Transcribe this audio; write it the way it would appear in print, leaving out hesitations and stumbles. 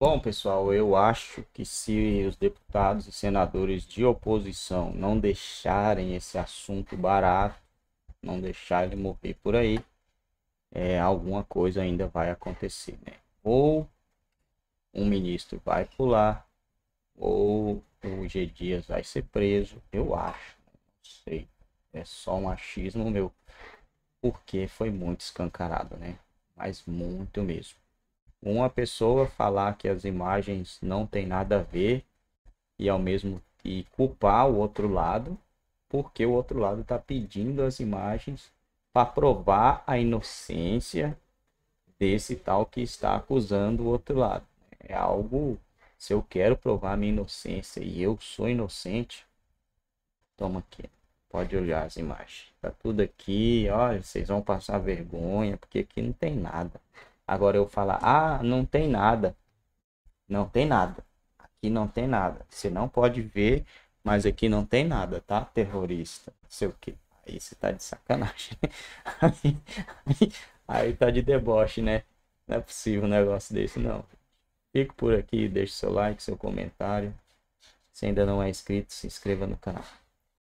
Bom, pessoal, eu acho que se os deputados e senadores de oposição não deixarem esse assunto barato, não deixar ele morrer por aí, alguma coisa ainda vai acontecer, né? Ou um ministro vai pular, ou o G. Dias vai ser preso, eu acho, não sei, é só um achismo meu, porque foi muito escancarado, né? Mas muito mesmo. Uma pessoa falar que as imagens não tem nada a ver e ao mesmo e culpar o outro lado, porque o outro lado está pedindo as imagens para provar a inocência desse tal que está acusando o outro lado. É algo, se eu quero provar minha inocência e eu sou inocente, toma aqui, pode olhar as imagens. Tá tudo aqui, olha, vocês vão passar vergonha, porque aqui não tem nada. Agora eu falar, ah, não tem nada. Não tem nada. Aqui não tem nada. Você não pode ver, mas aqui não tem nada, tá? Terrorista, não sei o quê. Aí você tá de sacanagem. Aí tá de deboche, né? Não é possível um negócio desse, não. Fico por aqui, deixe seu like, seu comentário. Se ainda não é inscrito, se inscreva no canal.